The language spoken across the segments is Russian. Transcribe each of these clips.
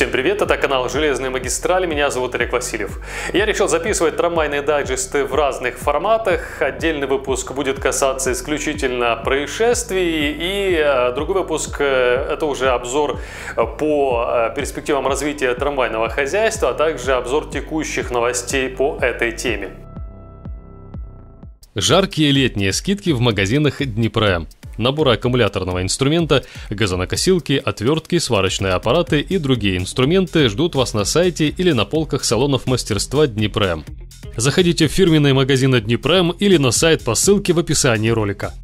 Всем привет, это канал Железные магистрали, меня зовут Олег Васильев. Я решил записывать трамвайные дайджесты в разных форматах. Отдельный выпуск будет касаться исключительно происшествий, и другой выпуск — это уже обзор по перспективам развития трамвайного хозяйства, а также обзор текущих новостей по этой теме. Жаркие летние скидки в магазинах Днепра. Наборы аккумуляторного инструмента, газонокосилки, отвертки, сварочные аппараты и другие инструменты ждут вас на сайте или на полках салонов мастерства Днепрэм. Заходите в фирменные магазины Днепрэм или на сайт по ссылке в описании ролика.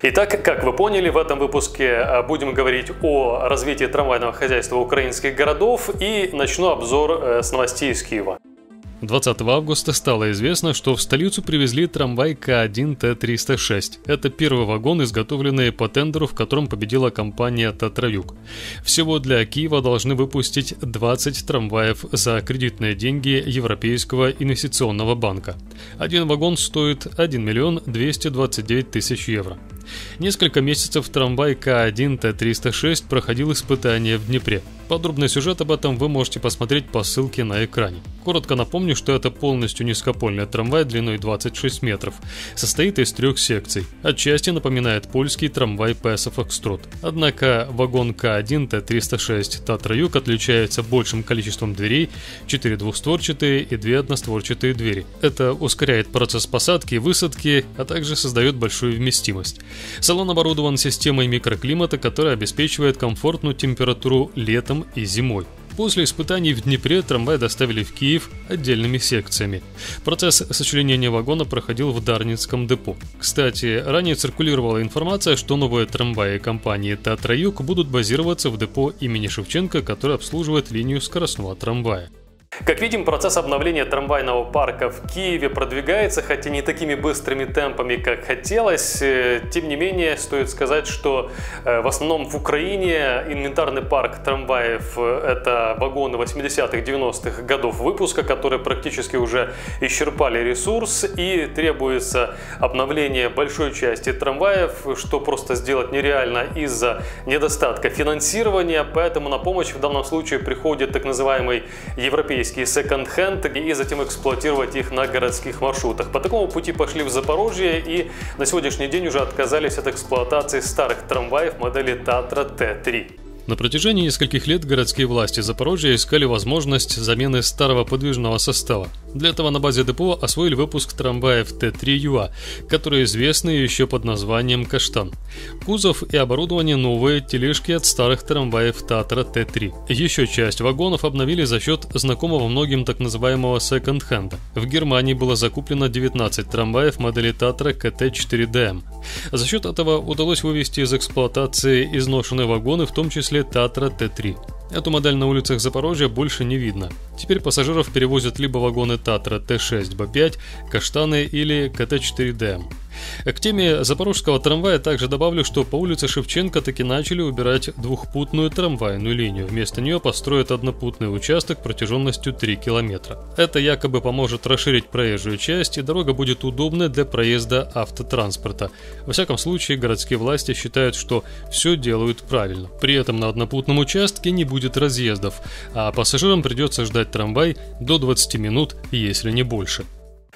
Итак, как вы поняли, в этом выпуске будем говорить о развитии трамвайного хозяйства украинских городов, и начну обзор с новостей из Киева. 20 августа стало известно, что в столицу привезли трамвай К1Т306. Это первый вагон, изготовленный по тендеру, в котором победила компания «Татра-Юг». Всего для Киева должны выпустить 20 трамваев за кредитные деньги Европейского инвестиционного банка. Один вагон стоит 1 миллион 229 тысяч евро. Несколько месяцев трамвай К1Т306 проходил испытания в Днепре. Подробный сюжет об этом вы можете посмотреть по ссылке на экране. Коротко напомню, что это полностью низкопольный трамвай длиной 26 метров. Состоит из 3 секций. Отчасти напоминает польский трамвай PSF Oxtrod. Однако вагон К1Т306 Татра-Юг отличается большим количеством дверей, 4 двухстворчатые и 2 одностворчатые двери. Это ускоряет процесс посадки и высадки, а также создает большую вместимость. Салон оборудован системой микроклимата, которая обеспечивает комфортную температуру летом и зимой. После испытаний в Днепре трамвай доставили в Киев отдельными секциями. Процесс сочленения вагона проходил в Дарницком депо. Кстати, ранее циркулировала информация, что новые трамваи компании «Татра-Юг» будут базироваться в депо имени Шевченко, которое обслуживает линию скоростного трамвая. Как видим, процесс обновления трамвайного парка в Киеве продвигается, хотя не такими быстрыми темпами, как хотелось. Тем не менее, стоит сказать, что в основном в Украине инвентарный парк трамваев — это вагоны 80-х, 90-х годов выпуска, которые практически уже исчерпали ресурс, и требуется обновление большой части трамваев, что просто сделать нереально из-за недостатка финансирования. Поэтому на помощь в данном случае приходит так называемый европейский секонд-хенд, и затем эксплуатировать их на городских маршрутах. По такому пути пошли в Запорожье, и на сегодняшний день уже отказались от эксплуатации старых трамваев модели Татра Т-3. На протяжении нескольких лет городские власти Запорожья искали возможность замены старого подвижного состава. Для этого на базе депо освоили выпуск трамваев Т3ЮА, которые известны еще под названием «Каштан». Кузов и оборудование — новые тележки от старых трамваев Татра Т3. Еще часть вагонов обновили за счет знакомого многим так называемого секонд-хенда. В Германии было закуплено 19 трамваев модели Татра КТ-4ДМ. За счет этого удалось вывести из эксплуатации изношенные вагоны, в том числе Татра Т3. Эту модель на улицах Запорожья больше не видно. Теперь пассажиров перевозят либо вагоны Татра Т6, Б5, Каштаны или КТ-4ДМ. К теме запорожского трамвая также добавлю, что по улице Шевченко таки начали убирать двухпутную трамвайную линию. Вместо нее построят однопутный участок протяженностью 3 километра. Это якобы поможет расширить проезжую часть, и дорога будет удобной для проезда автотранспорта. Во всяком случае, городские власти считают, что все делают правильно. При этом на однопутном участке не будет разъездов, а пассажирам придется ждать трамвай до 20 минут, если не больше.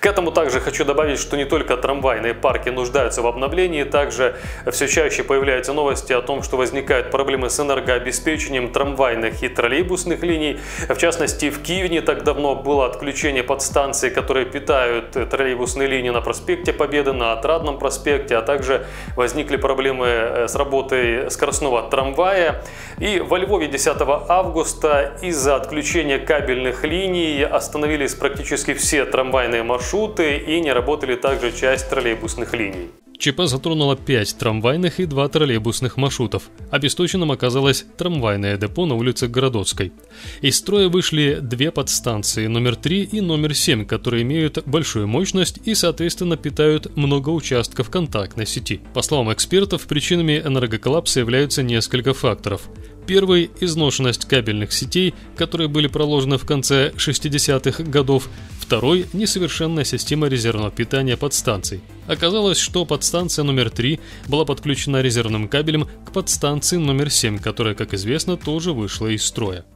К этому также хочу добавить, что не только трамвайные парки нуждаются в обновлении, также все чаще появляются новости о том, что возникают проблемы с энергообеспечением трамвайных и троллейбусных линий. В частности, в Киеве не так давно было отключение подстанций, которые питают троллейбусные линии на проспекте Победы, на Отрадном проспекте, а также возникли проблемы с работой скоростного трамвая. И во Львове 10 августа из-за отключения кабельных линий остановились практически все трамвайные маршруты, и не работали также часть троллейбусных линий. ЧП затронуло 5 трамвайных и 2 троллейбусных маршрутов. Обесточенным оказалось трамвайное депо на улице Городоцкой. Из строя вышли 2 подстанции номер 3 и номер 7, которые имеют большую мощность и, соответственно, питают много участков контактной сети. По словам экспертов, причинами энергоколлапса являются несколько факторов. Первый – изношенность кабельных сетей, которые были проложены в конце 60-х годов. Второй – несовершенная система резервного питания подстанций. Оказалось, что подстанция номер 3 была подключена резервным кабелем к подстанции номер 7, которая, как известно, тоже вышла из строя.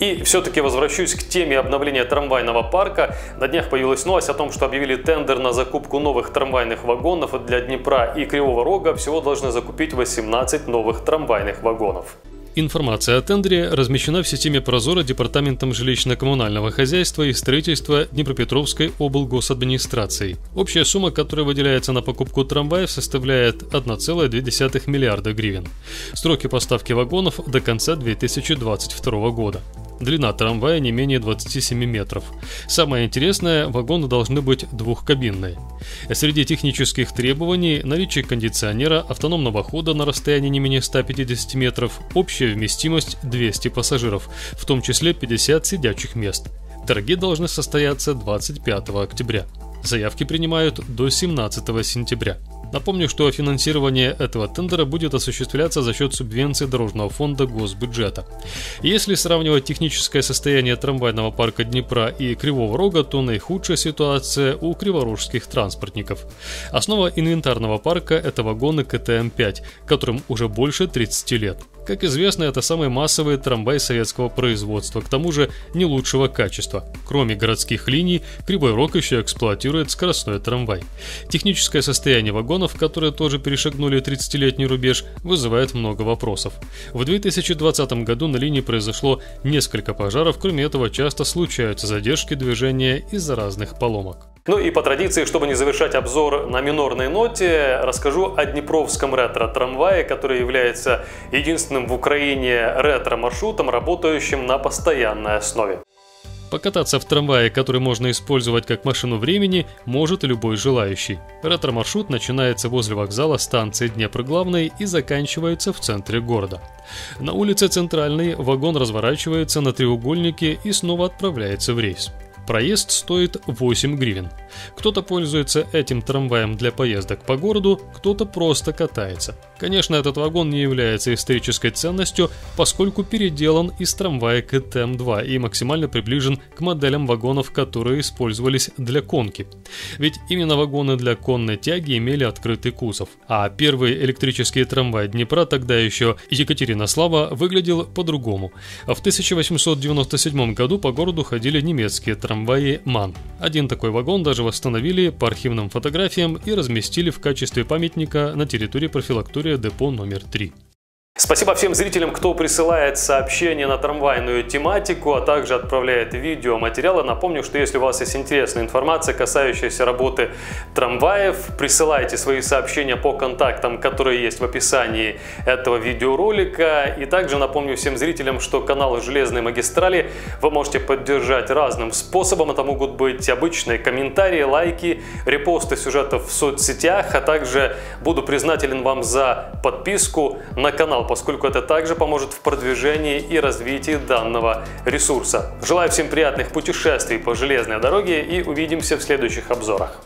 И все-таки возвращусь к теме обновления трамвайного парка. На днях появилась новость о том, что объявили тендер на закупку новых трамвайных вагонов для Днепра и Кривого Рога. Всего должны закупить 18 новых трамвайных вагонов. Информация о тендере размещена в системе «Прозоро» Департаментом жилищно-коммунального хозяйства и строительства Днепропетровской облгосадминистрации. Общая сумма, которая выделяется на покупку трамваев, составляет 1,2 миллиарда гривен. Сроки поставки вагонов до конца 2022 года. Длина трамвая не менее 27 метров. Самое интересное, вагоны должны быть двухкабинные. Среди технических требований наличие кондиционера, автономного хода на расстоянии не менее 150 метров, общая вместимость 200 пассажиров, в том числе 50 сидячих мест. Торги должны состояться 25 октября. Заявки принимают до 17 сентября. Напомню, что финансирование этого тендера будет осуществляться за счет субвенции Дорожного фонда госбюджета. Если сравнивать техническое состояние трамвайного парка Днепра и Кривого Рога, то наихудшая ситуация у криворожских транспортников. Основа инвентарного парка – это вагоны КТМ-5, которым уже больше 30 лет. Как известно, это самый массовый трамвай советского производства, к тому же не лучшего качества. Кроме городских линий, Кривой Рог еще эксплуатирует скоростной трамвай. Техническое состояние вагонов, которые тоже перешагнули 30-летний рубеж, вызывает много вопросов. В 2020 году на линии произошло несколько пожаров, кроме этого часто случаются задержки движения из-за разных поломок. Ну и по традиции, чтобы не завершать обзор на минорной ноте, расскажу о Днепровском ретро-трамвае, который является единственным в Украине ретро-маршрутом, работающим на постоянной основе. Покататься в трамвае, который можно использовать как машину времени, может любой желающий. Ретро-маршрут начинается возле вокзала станции Днепр Главной и заканчивается в центре города. На улице Центральной вагон разворачивается на треугольнике и снова отправляется в рейс. Проезд стоит 8 гривен. Кто-то пользуется этим трамваем для поездок по городу, кто-то просто катается. Конечно, этот вагон не является исторической ценностью, поскольку переделан из трамвая КТМ-2 и максимально приближен к моделям вагонов, которые использовались для конки. Ведь именно вагоны для конной тяги имели открытый кузов. А первый электрический трамвай Днепра, тогда еще Екатеринослава, выглядел по-другому. В 1897 году по городу ходили немецкие трамваи. МАН. Один такой вагон даже восстановили по архивным фотографиям и разместили в качестве памятника на территории профилактория депо номер 3. Спасибо всем зрителям, кто присылает сообщения на трамвайную тематику, а также отправляет видеоматериалы. Напомню, что если у вас есть интересная информация, касающаяся работы трамваев, присылайте свои сообщения по контактам, которые есть в описании этого видеоролика. И также напомню всем зрителям, что канал «Железные магистрали» вы можете поддержать разным способом. Это могут быть обычные комментарии, лайки, репосты сюжетов в соцсетях, а также буду признателен вам за подписку на канал, поскольку это также поможет в продвижении и развитии данного ресурса. Желаю всем приятных путешествий по железной дороге и увидимся в следующих обзорах.